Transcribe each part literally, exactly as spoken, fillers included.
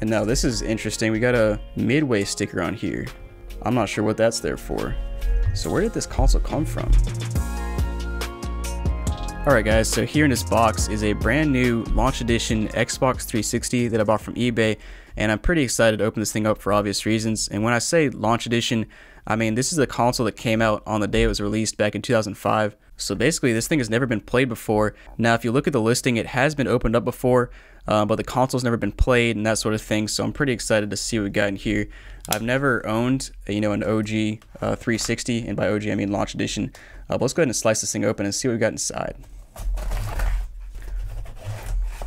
And now this is interesting. We got a Midway sticker on here. I'm not sure what that's there for. So where did this console come from? Alright guys, so here in this box is a brand new launch edition Xbox three sixty that I bought from eBay, and I'm pretty excited to open this thing up for obvious reasons. And when I say launch edition, I mean this is a console that came out on the day it was released back in two thousand five. So basically this thing has never been played before. Now if you look at the listing, it has been opened up before, uh, but the console's never been played and that sort of thing, so I'm pretty excited to see what we got in here. I've never owned, you know, an O G uh, three sixty, and by O G I mean launch edition. Uh, but let's go ahead and slice this thing open and see what we got inside.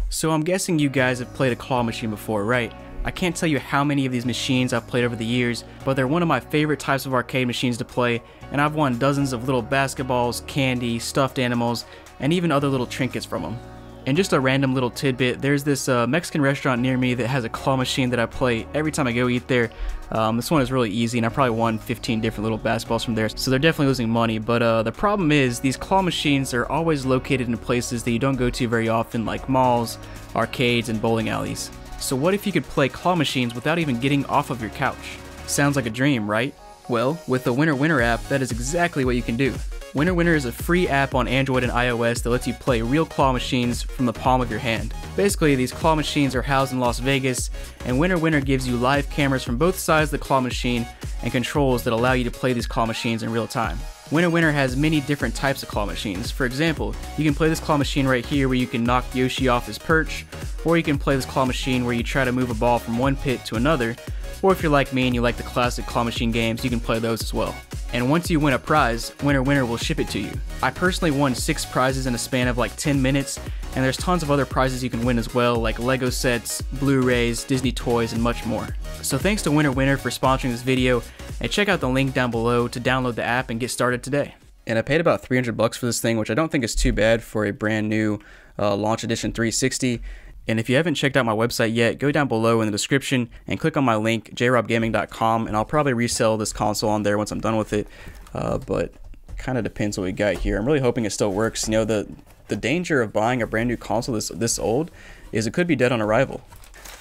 So I'm guessing you guys have played a claw machine before, right? I can't tell you how many of these machines I've played over the years, but they're one of my favorite types of arcade machines to play, and I've won dozens of little basketballs, candy, stuffed animals, and even other little trinkets from them. And just a random little tidbit, there's this uh, Mexican restaurant near me that has a claw machine that I play every time I go eat there. Um, this one is really easy, and I probably won fifteen different little basketballs from there, so they're definitely losing money. But uh, the problem is, these claw machines are always located in places that you don't go to very often, like malls, arcades, and bowling alleys. So what if you could play claw machines without even getting off of your couch? Sounds like a dream, right? Well, with the Winner Winner app, that is exactly what you can do. Winner Winner is a free app on Android and iOS that lets you play real claw machines from the palm of your hand. Basically, these claw machines are housed in Las Vegas, and Winner Winner gives you live cameras from both sides of the claw machine and controls that allow you to play these claw machines in real time. Winner Winner has many different types of claw machines. For example, you can play this claw machine right here where you can knock Yoshi off his perch, or you can play this claw machine where you try to move a ball from one pit to another, or if you're like me and you like the classic claw machine games, you can play those as well. And once you win a prize, Winner Winner will ship it to you. I personally won six prizes in a span of like ten minutes, and there's tons of other prizes you can win as well, like Lego sets, Blu-rays, Disney toys, and much more. So thanks to Winner Winner for sponsoring this video, and check out the link down below to download the app and get started today. And I paid about three hundred bucks for this thing, which I don't think is too bad for a brand new uh, launch edition three sixty. And if you haven't checked out my website yet, go down below in the description and click on my link, j rob gaming dot com, and I'll probably resell this console on there once I'm done with it. Uh, but kind of depends what we got here. I'm really hoping it still works. You know, the the danger of buying a brand new console this this old is it could be dead on arrival.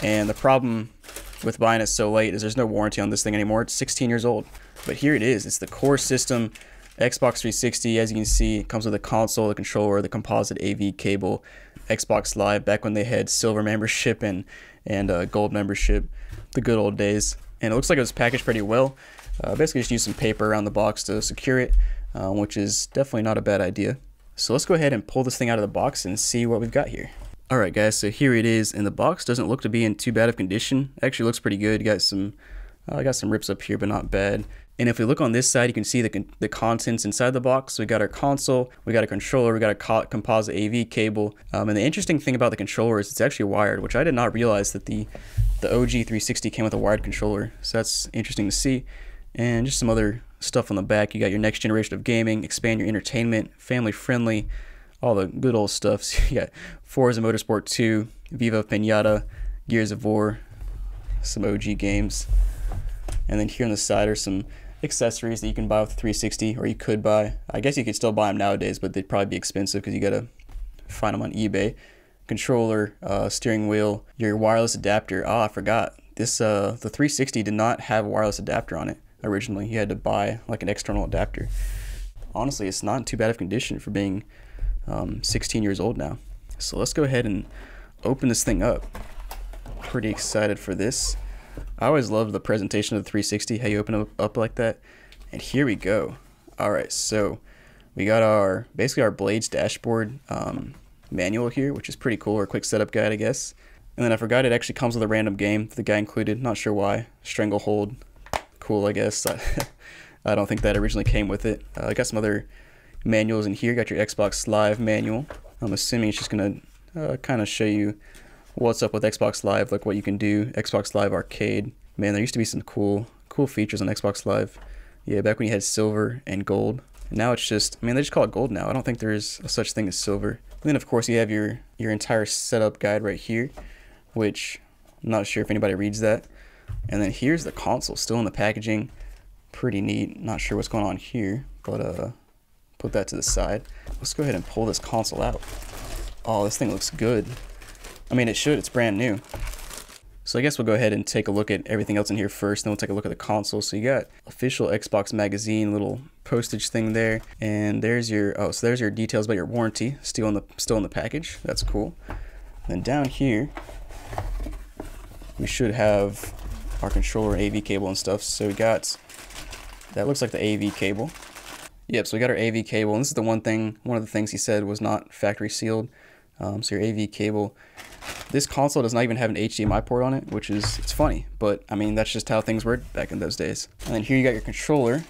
And the problem with buying it so late is there's no warranty on this thing anymore. It's sixteen years old. But here it is. It's the core system. Xbox three sixty, as you can see, it comes with a console, the controller, the composite A V cable, Xbox Live, back when they had silver membership and, and uh, gold membership, the good old days. And it looks like it was packaged pretty well. Uh, basically just used some paper around the box to secure it, uh, which is definitely not a bad idea. So let's go ahead and pull this thing out of the box and see what we've got here. Alright guys, so here it is, and the box doesn't look to be in too bad of condition. Actually looks pretty good. Got some, uh, got some rips up here, but not bad. And if we look on this side, you can see the, con the contents inside the box. So we got our console, we got a controller, we got a co composite A V cable. Um, and the interesting thing about the controller is it's actually wired, which I did not realize that the, the O G three sixty came with a wired controller. So that's interesting to see. And just some other stuff on the back. You got your next generation of gaming, expand your entertainment, family friendly, all the good old stuff. So you got Forza Motorsport two, Viva Pinata, Gears of War, some O G games. And then here on the side are some accessories that you can buy with the three sixty, or you could buy. I guess you could still buy them nowadays, but they'd probably be expensive because you gotta find them on eBay. Controller, uh, steering wheel, your wireless adapter. Ah, I forgot. This uh, the three sixty did not have a wireless adapter on it originally. You had to buy like an external adapter. Honestly, it's not in too bad of condition for being um, sixteen years old now. So let's go ahead and open this thing up. Pretty excited for this. I always loved the presentation of the three sixty, how you open it up like that. And here we go. All right, so we got our, basically our Blades dashboard um, manual here, which is pretty cool, or a quick setup guide, I guess. And then I forgot it actually comes with a random game that the guy included, not sure why. Stranglehold, cool, I guess. I, I don't think that originally came with it. I uh, got some other manuals in here. Got your Xbox Live manual. I'm assuming it's just gonna uh, kind of show you what's up with Xbox Live, like what you can do, Xbox Live Arcade. Man, there used to be some cool, cool features on Xbox Live. Yeah, back when you had silver and gold. Now it's just, I mean, they just call it gold now. I don't think there is a such thing as silver. And then, of course, you have your, your entire setup guide right here, which I'm not sure if anybody reads that. And then here's the console, still in the packaging. Pretty neat. Not sure what's going on here, but uh, put that to the side. Let's go ahead and pull this console out. Oh, this thing looks good. I mean, it should, it's brand new. So I guess we'll go ahead and take a look at everything else in here first, then we'll take a look at the console. So you got official Xbox magazine, little postage thing there, and there's your oh, so there's your details about your warranty, still in the still in the package. That's cool. And then down here, we should have our controller, A V cable, and stuff. So we got that looks like the A V cable. Yep. So we got our A V cable, and this is the one thing, one of the things he said was not factory sealed. Um, so your A V cable. This console does not even have an H D M I port on it, which is, it's funny, but I mean, that's just how things were back in those days. And then here you got your controller,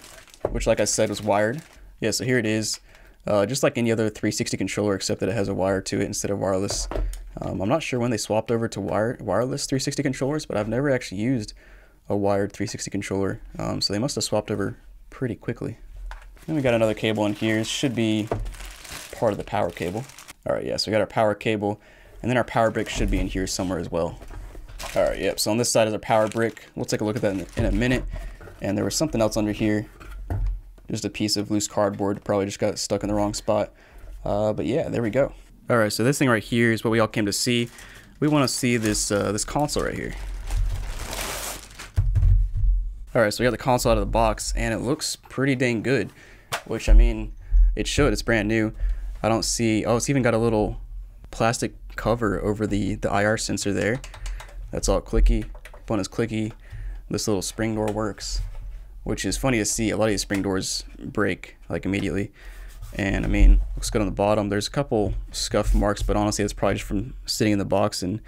which like I said, was wired. Yeah, so here it is, uh, just like any other three sixty controller, except that it has a wire to it instead of wireless. Um, I'm not sure when they swapped over to wire, wireless three sixty controllers, but I've never actually used a wired three sixty controller, um, so they must have swapped over pretty quickly. Then we got another cable in here. It should be part of the power cable. All right, yeah, so we got our power cable. And then our power brick should be in here somewhere as well. All right, yep, so on this side is our power brick. We'll take a look at that in, in a minute. And there was something else under here. Just a piece of loose cardboard, probably just got stuck in the wrong spot. Uh, but yeah, there we go. All right, so this thing right here is what we all came to see. We wanna see this, uh, this console right here. All right, so we got the console out of the box and it looks pretty dang good, which I mean, it should, it's brand new. I don't see, oh, it's even got a little plastic cover over the the I R sensor there. That's all clicky. Button is clicky. This little spring door works, which is funny to see. A lot of these spring doors break like immediately, and I mean, looks good on the bottom. There's a couple scuff marks, but honestly, that's probably just from sitting in the box and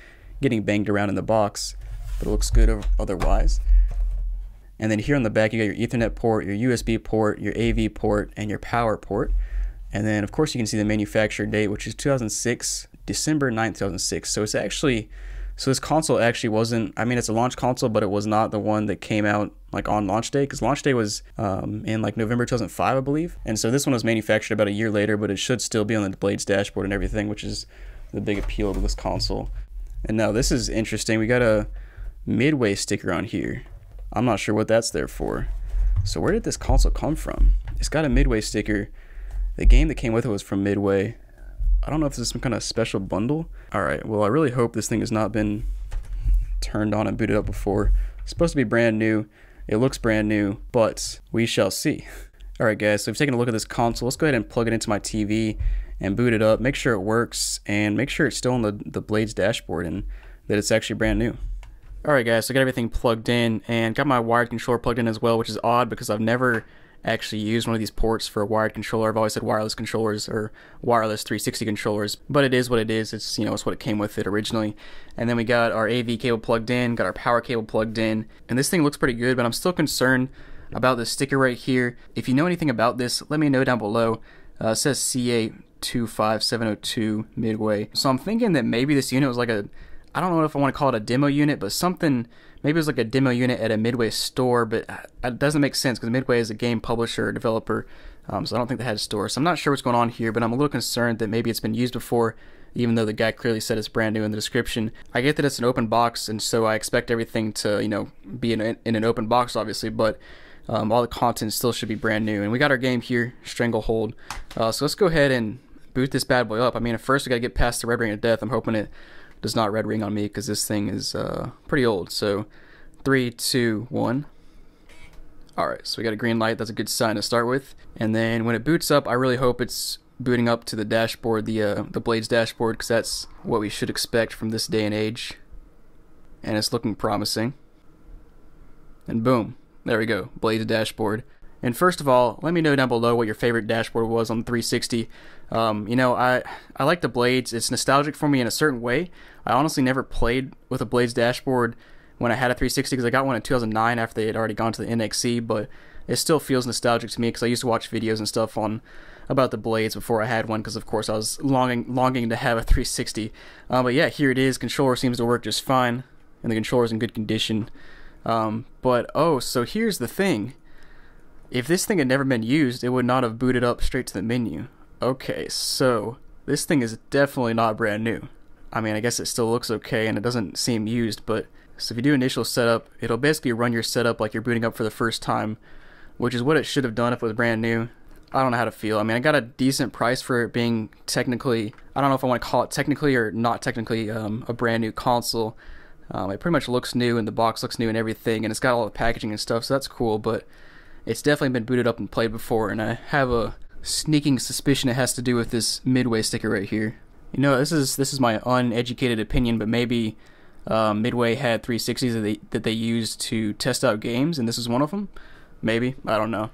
getting banged around in the box. But it looks good otherwise. And then here on the back, you got your Ethernet port, your U S B port, your A V port, and your power port. And then, of course, you can see the manufacturer date, which is two thousand six, December ninth, two thousand six. So it's actually, so this console actually wasn't, I mean, it's a launch console, but it was not the one that came out like on launch day, because launch day was um, in like November two thousand five, I believe. And so this one was manufactured about a year later, but it should still be on the Blades dashboard and everything, which is the big appeal to this console. And now this is interesting. We got a Midway sticker on here. I'm not sure what that's there for. So where did this console come from? It's got a Midway sticker. The game that came with it was from Midway. I don't know if this is some kind of special bundle. All right, well, I really hope this thing has not been turned on and booted up before. It's supposed to be brand new. It looks brand new, but we shall see. All right, guys, so we've taken a look at this console. Let's go ahead and plug it into my T V and boot it up, make sure it works, and make sure it's still on the, the Blades dashboard and that it's actually brand new. All right, guys, so I got everything plugged in and got my wired controller plugged in as well, which is odd because I've never actually used one of these ports for a wired controller. I've always said wireless controllers or wireless three sixty controllers, but it is what it is. It's, you know, it's what it came with it originally. And then we got our A V cable plugged in, got our power cable plugged in, and this thing looks pretty good, but I'm still concerned about this sticker right here. If you know anything about this, let me know down below. Uh, it says C A two five seven zero two Midway. So I'm thinking that maybe this unit was like a, I don't know if I want to call it a demo unit, but something, maybe it was like a demo unit at a Midway store, but it doesn't make sense because Midway is a game publisher or developer, um, so I don't think they had a store. So I'm not sure what's going on here, but I'm a little concerned that maybe it's been used before, even though the guy clearly said it's brand new in the description. I get that it's an open box, and so I expect everything to, you know, be in, a, in an open box, obviously, but um, all the content still should be brand new. And we got our game here, Stranglehold. Uh, so let's go ahead and boot this bad boy up. I mean, at first we got to get past the red ring of death. I'm hoping it does not red ring on me because this thing is uh, pretty old. So three, two, one. All right, so we got a green light. That's a good sign to start with. And then when it boots up, I really hope it's booting up to the dashboard, the uh, the Blades dashboard, because that's what we should expect from this day and age. And it's looking promising. And boom, there we go, Blades dashboard. And first of all, let me know down below what your favorite dashboard was on three sixty. Um, you know, I, I like the Blades. It's nostalgic for me in a certain way. I honestly never played with a Blades dashboard when I had a three sixty because I got one in two thousand nine after they had already gone to the N X E, but it still feels nostalgic to me because I used to watch videos and stuff on about the Blades before I had one because, of course, I was longing, longing to have a three sixty. Uh, but yeah, here it is. Controller seems to work just fine, and the controller's in good condition. Um, but, oh, so here's the thing. If this thing had never been used, it would not have booted up straight to the menu. Okay, so this thing is definitely not brand new. I mean, I guess it still looks okay and it doesn't seem used, but so if you do initial setup, it'll basically run your setup like you're booting up for the first time, which is what it should have done if it was brand new. I don't know how to feel. I mean, I got a decent price for it being technically, I don't know if I want to call it technically or not technically um, a brand new console, Um, it pretty much looks new, and the box looks new and everything, and it's got all the packaging and stuff, so that's cool, but it's definitely been booted up and played before, and I have a sneaking suspicion it has to do with this Midway sticker right here. You know, this is this is my uneducated opinion, but maybe uh, Midway had three sixties that they, that they used to test out games, and this is one of them? Maybe. I don't know.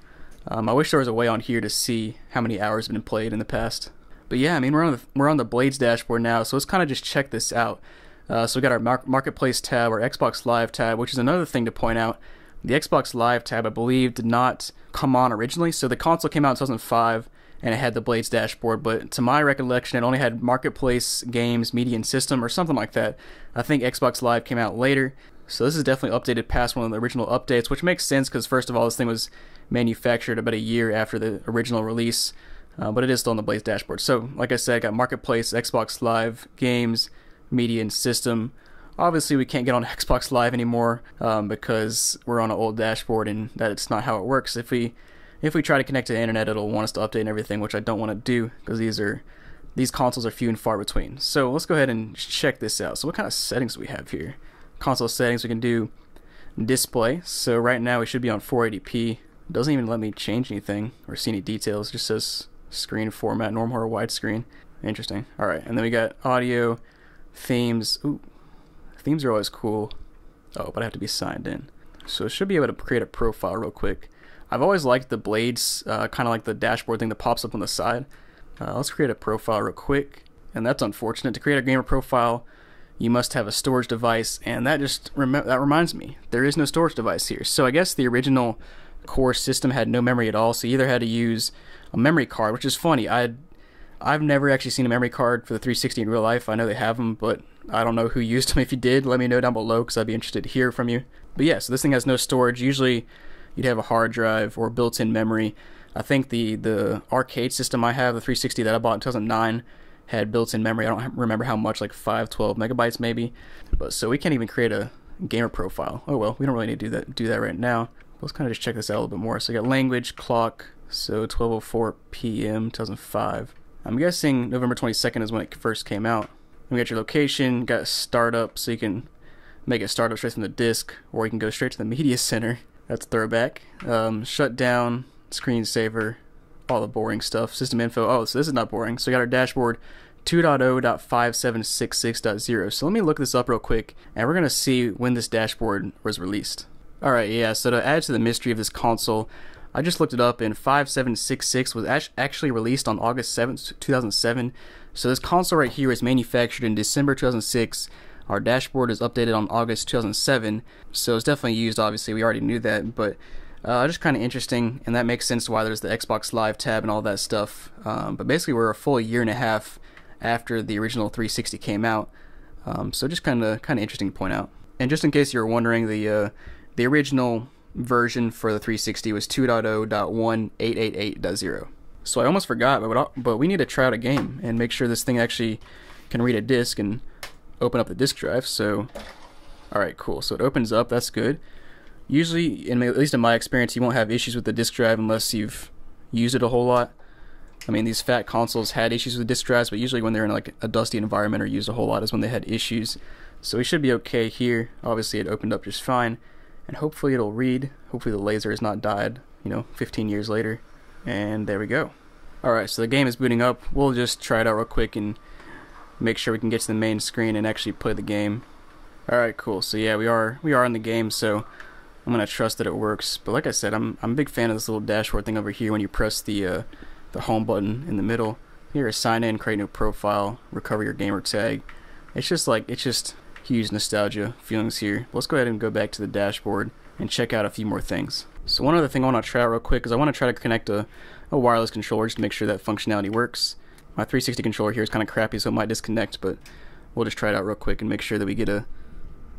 Um, I wish there was a way on here to see how many hours have been played in the past. But yeah, I mean, we're on the, we're on the Blades dashboard now, so let's kind of just check this out. Uh, so we got our mar Marketplace tab, our Xbox Live tab, which is another thing to point out. The Xbox Live tab, I believe, did not come on originally. So the console came out in two thousand five, and it had the Blades dashboard. But to my recollection, it only had Marketplace, Games, Media, and System, or something like that. I think Xbox Live came out later. So this is definitely updated past one of the original updates, which makes sense because, first of all, this thing was manufactured about a year after the original release. Uh, but it is still on the Blades dashboard. So, like I said, I got Marketplace, Xbox Live, Games, Media, and System. Obviously, we can't get on Xbox Live anymore um, because we're on an old dashboard, and that's not how it works. If we if we try to connect to the internet, it'll want us to update and everything, which I don't want to do because these are these consoles are few and far between. So let's go ahead and check this out. So what kind of settings do we have here? Console settings. We can do display. So right now we should be on four eighty p. It doesn't even let me change anything or see any details. It just says screen format, normal or widescreen. Interesting. All right, and then we got audio, themes. Ooh, themes are always cool. Oh, but I have to be signed in. So I should be able to create a profile real quick. I've always liked the Blades, uh, kind of like the dashboard thing that pops up on the side. Uh, let's create a profile real quick. And that's unfortunate. To create a gamer profile, you must have a storage device. And that just rem that reminds me, there is no storage device here. So I guess the original core system had no memory at all. So you either had to use a memory card, which is funny. I I've never actually seen a memory card for the three sixty in real life. I know they have them, but I don't know who used them. If you did, let me know down below because I'd be interested to hear from you. But yeah, so this thing has no storage. Usually you'd have a hard drive or built-in memory. I think the, the arcade system I have, the three sixty that I bought in two thousand nine, had built-in memory. I don't remember how much, like five, twelve megabytes maybe. But so we can't even create a gamer profile. Oh well, we don't really need to do that, do that right now. Let's kind of just check this out a little bit more. So we got language, clock, so twelve oh four p m, two thousand five. I'm guessing November twenty-second is when it first came out. We got your location, got startup, so you can make it startup straight from the disk, or you can go straight to the media center. That's a throwback. Um, shut down, screensaver, all the boring stuff. System info. Oh, so this is not boring. So we got our dashboard two dot oh dot five seven six six dot zero. So let me look this up real quick, and we're gonna see when this dashboard was released. All right, yeah. So to add to the mystery of this console, I just looked it up, and five seven six six was actually released on August seventh, two thousand seven. So this console right here is manufactured in December two thousand six. Our dashboard is updated on August two thousand seven. So it's definitely used, obviously. We already knew that, but uh, just kind of interesting, and that makes sense why there's the Xbox Live tab and all that stuff. Um, but basically, we're a full year and a half after the original three sixty came out. Um, so just kind of kind of interesting to point out. And just in case you were wondering, the uh, the original version for the three sixty was two dot oh dot one eight eight eight dot zero. So I almost forgot, but but we need to try out a game and make sure this thing actually can read a disk and open up the disk drive. So, all right, cool. So it opens up. That's good. Usually, in at least in my experience, you won't have issues with the disk drive unless you've used it a whole lot. I mean, these fat consoles had issues with disk drives, but usually when they're in like a dusty environment or used a whole lot is when they had issues. So we should be okay here. Obviously, it opened up just fine. And hopefully it'll read. Hopefully the laser has not died, you know, fifteen years later. And there we go. Alright, so the game is booting up. We'll just try it out real quick and make sure we can get to the main screen and actually play the game. Alright, cool. So yeah, we are we are in the game, so I'm gonna trust that it works. But like I said, I'm I'm a big fan of this little dashboard thing over here when you press the uh the home button in the middle. Here is sign in, create a new profile, recover your gamer tag. It's just like it's just huge nostalgia feelings here. Let's go ahead and go back to the dashboard and check out a few more things. So one other thing I want to try out real quick is I want to try to connect a, a wireless controller just to make sure that functionality works. My three sixty controller here is kind of crappy, so it might disconnect, but we'll just try it out real quick and make sure that we get a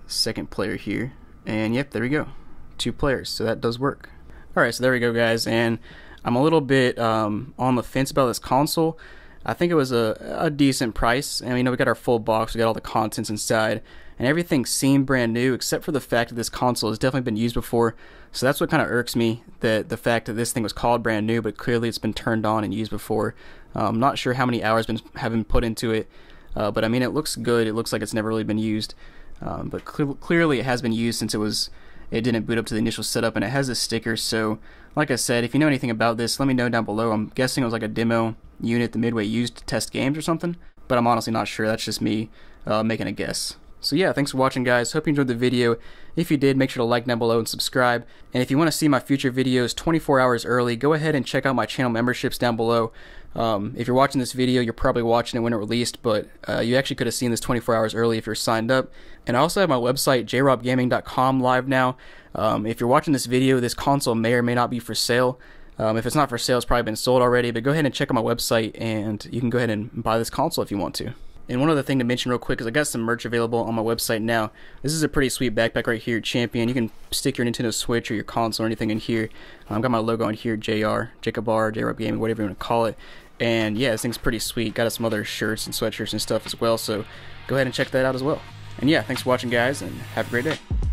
second player here. And yep, there we go. Two players, so that does work. Alright, so there we go, guys, and I'm a little bit um, on the fence about this console. I think it was a, a decent price, and you know, we got our full box, we got all the contents inside, and everything seemed brand new except for the fact that this console has definitely been used before. So that's what kind of irks me, that the fact that this thing was called brand new, but clearly it's been turned on and used before. Uh, I'm not sure how many hours been, have been put into it, uh, but I mean, it looks good. It looks like it's never really been used. Um, but cl clearly it has been used since it was it didn't boot up to the initial setup, and it has this sticker. So like I said, if you know anything about this, let me know down below. I'm guessing it was like a demo unit that Midway used to test games or something, but I'm honestly not sure. That's just me uh, making a guess. So yeah, thanks for watching, guys. Hope you enjoyed the video. If you did, make sure to like down below and subscribe. And if you want to see my future videos twenty-four hours early, go ahead and check out my channel memberships down below. Um, if you're watching this video, you're probably watching it when it released, but uh, you actually could have seen this twenty-four hours early if you're signed up. And I also have my website, j rob gaming dot com, live now. Um, if you're watching this video, this console may or may not be for sale. Um, if it's not for sale, it's probably been sold already, but go ahead and check out my website, and you can go ahead and buy this console if you want to. And one other thing to mention real quick is I got some merch available on my website now. This is a pretty sweet backpack right here, Champion. You can stick your Nintendo Switch or your console or anything in here. I've um, got my logo on here, J R, Jacob R, J R O B Gaming, whatever you want to call it. And yeah, this thing's pretty sweet. Got some other shirts and sweatshirts and stuff as well, so go ahead and check that out as well. And yeah, thanks for watching, guys, and have a great day.